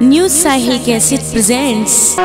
New Sahil Cassette presents